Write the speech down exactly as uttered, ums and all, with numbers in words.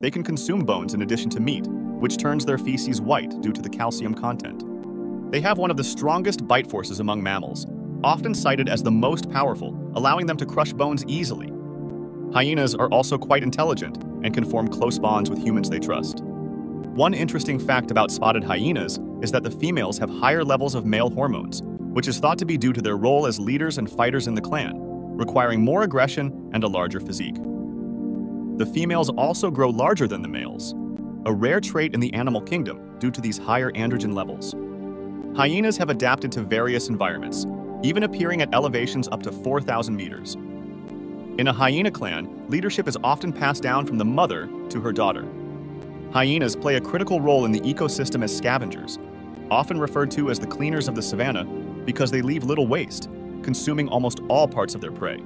They can consume bones in addition to meat, which turns their feces white due to the calcium content. They have one of the strongest bite forces among mammals, often cited as the most powerful, allowing them to crush bones easily. Hyenas are also quite intelligent and can form close bonds with humans they trust. One interesting fact about spotted hyenas is that the females have higher levels of male hormones, which is thought to be due to their role as leaders and fighters in the clan, requiring more aggression and a larger physique. The females also grow larger than the males, a rare trait in the animal kingdom due to these higher androgen levels. Hyenas have adapted to various environments, even appearing at elevations up to four thousand meters. In a hyena clan, leadership is often passed down from the mother to her daughter. Hyenas play a critical role in the ecosystem as scavengers, often referred to as the cleaners of the savanna because they leave little waste, consuming almost all parts of their prey.